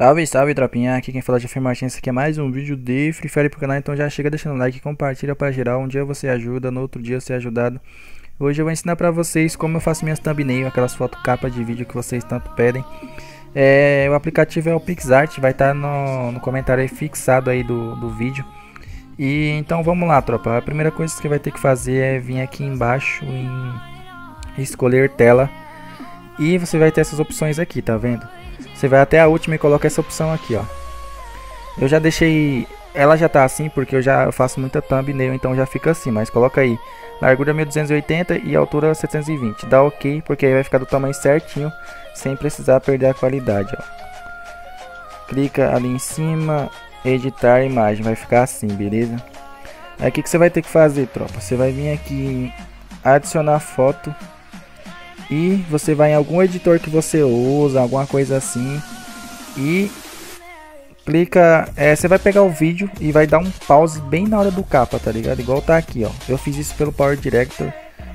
Salve, salve, tropinha, aqui quem fala é Jeferson Martins, esse aqui é mais um vídeo de Free Fire pro canal, então já chega deixando o like, compartilha pra geral, um dia você ajuda, no outro dia você é ajudado. Hoje eu vou ensinar pra vocês como eu faço minhas thumbnail, aquelas fotos capa de vídeo que vocês tanto pedem. O aplicativo é o PicsArt, vai estar no comentário aí fixado aí do vídeo. E então vamos lá, tropa, a primeira coisa que vai ter que fazer é vir aqui embaixo em escolher tela. E você vai ter essas opções aqui, tá vendo? Você vai até a última e coloca essa opção aqui, ó. Eu já deixei... Ela já tá assim porque eu faço muita thumbnail, então já fica assim. Mas coloca aí, largura 1280 e altura 720. Dá ok, porque aí vai ficar do tamanho certinho, sem precisar perder a qualidade, ó. Clica ali em cima, editar a imagem, vai ficar assim, beleza? Aí o que você vai ter que fazer, tropa? Você vai vir aqui em adicionar foto. E você vai em algum editor que você usa, alguma coisa assim, e clica, você vai pegar o vídeo e vai dar um pause bem na hora do capa, tá ligado? Igual tá aqui, ó. Eu fiz isso pelo PowerDirector,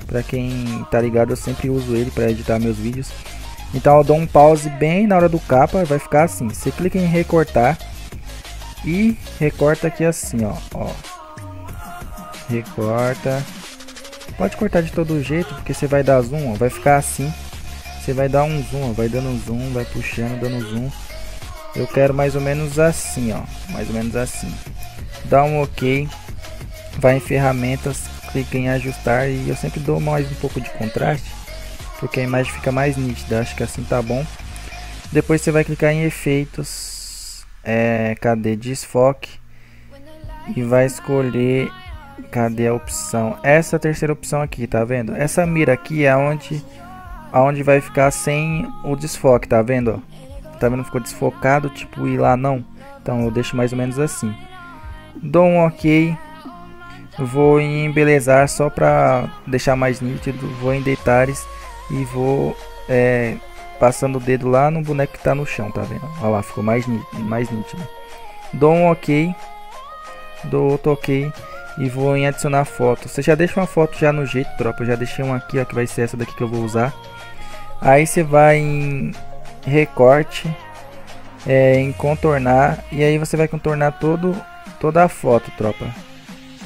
pra quem tá ligado, eu sempre uso ele pra editar meus vídeos. Então eu dou um pause bem na hora do capa, vai ficar assim. Você clica em recortar e recorta aqui assim, ó. Recorta. Pode cortar de todo jeito, porque você vai dar zoom, ó, vai ficar assim. Você vai dar um zoom, ó, vai dando zoom, vai puxando, dando zoom. Eu quero mais ou menos assim, ó, mais ou menos assim. Dá um ok, vai em ferramentas, clica em ajustar e eu sempre dou mais um pouco de contraste, porque a imagem fica mais nítida, acho que assim tá bom. Depois você vai clicar em efeitos, cadê desfoque e vai escolher... Cadê a opção? Essa terceira opção aqui, tá vendo? Essa mira aqui é onde vai ficar sem o desfoque, tá vendo? Tá vendo? Ficou desfocado, tipo, e lá não. Então eu deixo mais ou menos assim. Dou um ok. Vou em embelezar só pra deixar mais nítido. Vou em detalhes e vou passando o dedo lá no boneco que tá no chão, tá vendo? Olha lá, ficou mais nítido, mais nítido. Dou um ok. Dou outro ok. E vou em adicionar foto. Você já deixa uma foto já no jeito, tropa. Eu já deixei uma aqui, ó, que vai ser essa daqui que eu vou usar. Aí você vai em recorte, em contornar. E aí você vai contornar toda a foto, tropa.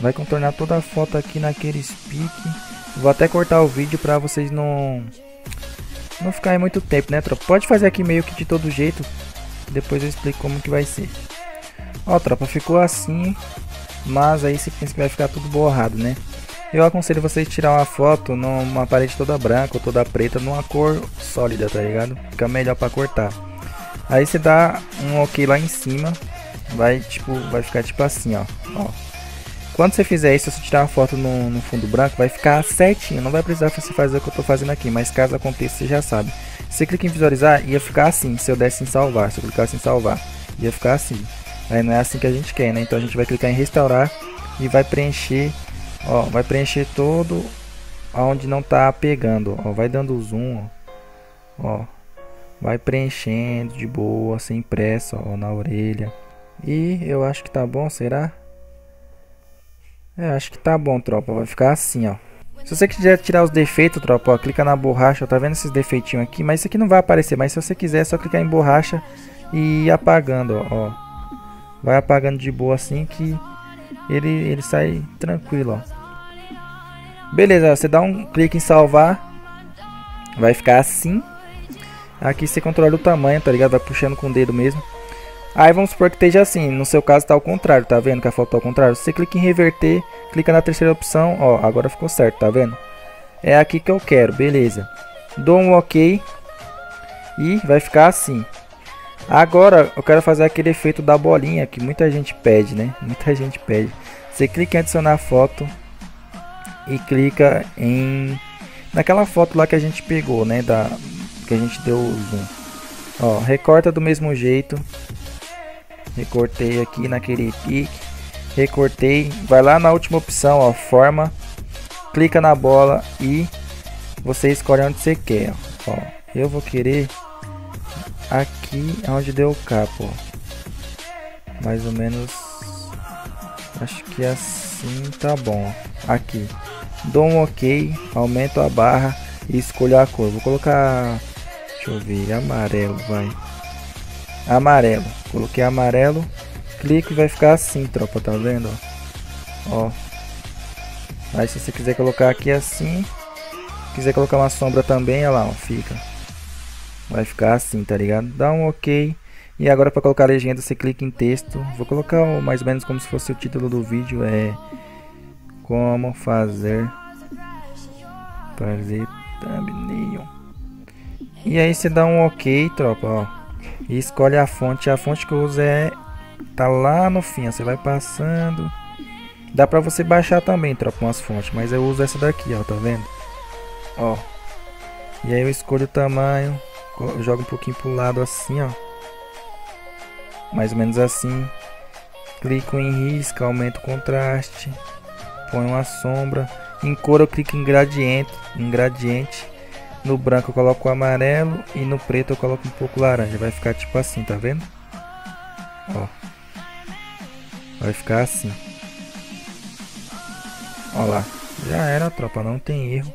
Vai contornar toda a foto aqui naqueles piques. Vou até cortar o vídeo pra vocês não ficar aí muito tempo, né, tropa? Pode fazer aqui meio que de todo jeito. Depois eu explico como que vai ser. Ó, tropa, ficou assim. Mas aí você pensa que vai ficar tudo borrado, né? Eu aconselho vocês tirar uma foto numa parede toda branca ou toda preta, numa cor sólida, tá ligado? Fica melhor pra cortar. Aí você dá um ok lá em cima, vai ficar tipo assim, ó. Quando você fizer isso, se você tirar uma foto no fundo branco, vai ficar certinho. Não vai precisar você fazer o que eu tô fazendo aqui, mas caso aconteça, você já sabe. Você clica em visualizar, ia ficar assim. Se eu desse em salvar, se eu clicasse em salvar, ia ficar assim. Aí não é assim que a gente quer, né? Então a gente vai clicar em restaurar e vai preencher, ó, vai preencher todo aonde não tá pegando, ó, vai dando zoom, ó, vai preenchendo de boa, sem pressa, ó, na orelha. E eu acho que tá bom, será? Acho que tá bom, tropa, vai ficar assim, ó. Se você quiser tirar os defeitos, tropa, ó, clica na borracha, ó, tá vendo esses defeitinhos aqui? Mas isso aqui não vai aparecer, mas se você quiser é só clicar em borracha e ir apagando, ó. Vai apagando de boa assim que ele sai tranquilo, ó. Beleza, você dá um clique em salvar. Vai ficar assim. Aqui você controla o tamanho, tá ligado? Vai puxando com o dedo mesmo. Aí vamos supor que esteja assim. No seu caso tá ao contrário, tá vendo que a foto tá ao contrário? Você clica em reverter, clica na terceira opção. Ó, agora ficou certo, tá vendo? É aqui que eu quero, beleza. Dou um ok. E vai ficar assim. Agora eu quero fazer aquele efeito da bolinha que muita gente pede, né? Muita gente pede. Você clica em adicionar foto e clica naquela foto lá que a gente pegou, né? Que a gente deu zoom. Ó, recorta do mesmo jeito. Recortei aqui naquele pique. Recortei. Vai lá na última opção, ó, forma. Clica na bola e você escolhe onde você quer. Ó, eu vou querer... Aqui é onde deu o capa, ó. Mais ou menos. Acho que assim tá bom, ó. Aqui. Dou um ok. Aumento a barra e escolho a cor. Vou colocar. Deixa eu ver. Amarelo, vai. amarelo. Coloquei amarelo, clique e vai ficar assim, tropa, tá vendo? Ó. Aí se você quiser colocar aqui assim, quiser colocar uma sombra também, olha lá, ó, fica. Vai ficar assim, tá ligado? Dá um ok. E agora para colocar a legenda, você clica em texto. Vou colocar mais ou menos como se fosse o título do vídeo, é como fazer thumbnail. E aí você dá um ok, tropa, ó. E escolhe a fonte. A fonte que eu uso tá lá no fim, ó. Você vai passando. Dá pra você baixar também, tropa, umas fontes, mas eu uso essa daqui, ó, tá vendo? Ó. E aí eu escolho o tamanho, jogo um pouquinho pro lado assim, ó. Mais ou menos assim. Clico em risca, aumento o contraste, ponho uma sombra. Em cor eu clico em gradiente, No branco eu coloco o amarelo e no preto eu coloco um pouco laranja. Vai ficar tipo assim, tá vendo? Ó. Vai ficar assim. Ó lá. Já era, tropa, não tem erro.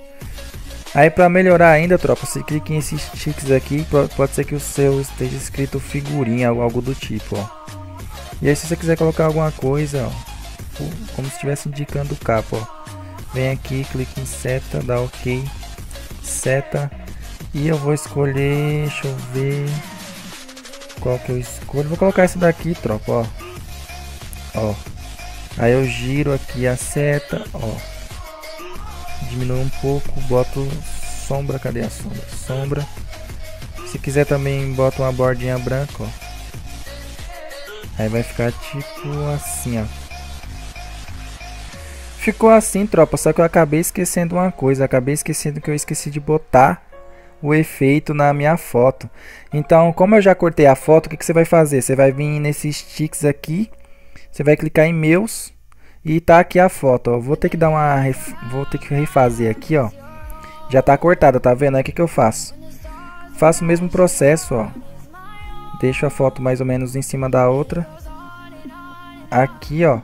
Aí pra melhorar ainda, tropa, você clica em esses tiques aqui. Pode ser que o seu esteja escrito figurinha ou algo do tipo, ó. E aí se você quiser colocar alguma coisa, ó, como se estivesse indicando o capa, ó. Vem aqui, clica em seta, dá ok. Seta. E eu vou escolher, deixa eu ver qual que eu escolho. Vou colocar essa daqui, tropa, ó. Ó. Aí eu giro aqui a seta, ó. Diminuo um pouco, boto sombra, cadê a sombra? Sombra. Se quiser também bota uma bordinha branca, ó. Aí vai ficar tipo assim, ó. Ficou assim, tropa, só que eu acabei esquecendo uma coisa. Acabei esquecendo que eu esqueci de botar o efeito na minha foto. Então, como eu já cortei a foto, o que você vai fazer? Você vai vir nesses tiques aqui, você vai clicar em meus e tá aqui a foto, ó. Vou ter que dar uma... vou ter que refazer aqui, ó. Já tá cortada, tá vendo? Aí o que eu faço? Faço o mesmo processo, ó. Deixo a foto mais ou menos em cima da outra. Aqui, ó.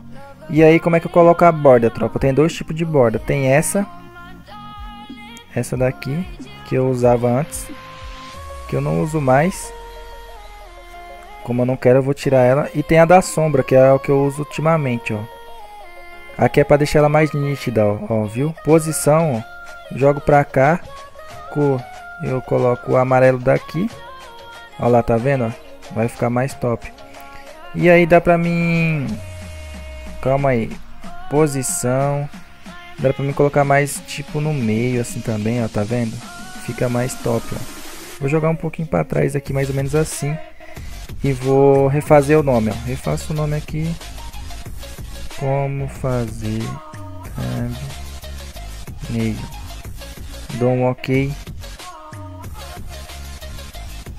E aí como é que eu coloco a borda, tropa? Tem dois tipos de borda. Tem essa. Essa daqui, que eu usava antes, que eu não uso mais. Como eu não quero, eu vou tirar ela. E tem a da sombra, que é o que eu uso ultimamente, ó. Aqui é pra deixar ela mais nítida, ó, viu? Posição, ó. Jogo pra cá. Cor, eu coloco o amarelo daqui. Ó lá, tá vendo, ó? Vai ficar mais top. E aí dá pra mim... Calma aí, posição. Dá pra mim colocar mais tipo no meio assim também, ó, tá vendo? Fica mais top, ó. Vou jogar um pouquinho pra trás aqui, mais ou menos assim. E vou refazer o nome, ó. Refaço o nome aqui. Como fazer thumbnail. Dou um ok.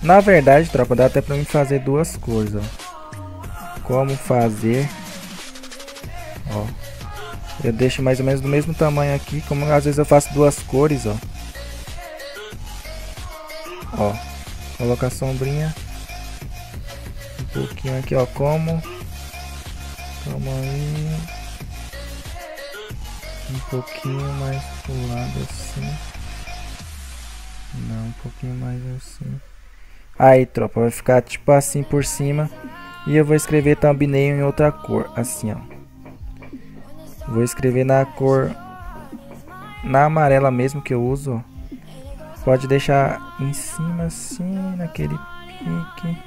Na verdade, tropa, dá até pra mim fazer duas coisas, ó. Como fazer... Ó, eu deixo mais ou menos do mesmo tamanho aqui. Como às vezes eu faço duas cores, ó. Ó, coloca a sombrinha um pouquinho aqui, ó. Como, calma aí, um pouquinho mais pro lado assim. Não, um pouquinho mais assim. Aí, tropa, vai ficar tipo assim por cima. E eu vou escrever thumbnail em outra cor, assim, ó. Vou escrever na cor, na amarela mesmo que eu uso. Pode deixar em cima assim, naquele pique.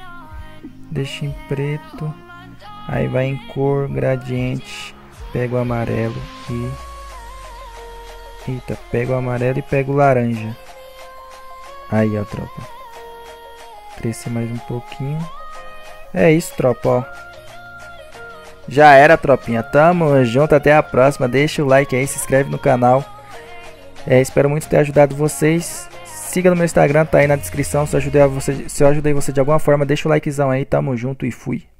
Deixa em preto. Aí vai em cor, gradiente. Pego o amarelo e... Eita, pego o amarelo e pego o laranja. Aí, ó, tropa. Crescer mais um pouquinho. É isso, tropa, ó. Já era, tropinha, tamo junto, até a próxima, deixa o like aí, se inscreve no canal, espero muito ter ajudado vocês, siga no meu Instagram, tá aí na descrição, se eu ajudei você de alguma forma, deixa o likezão aí, tamo junto e fui.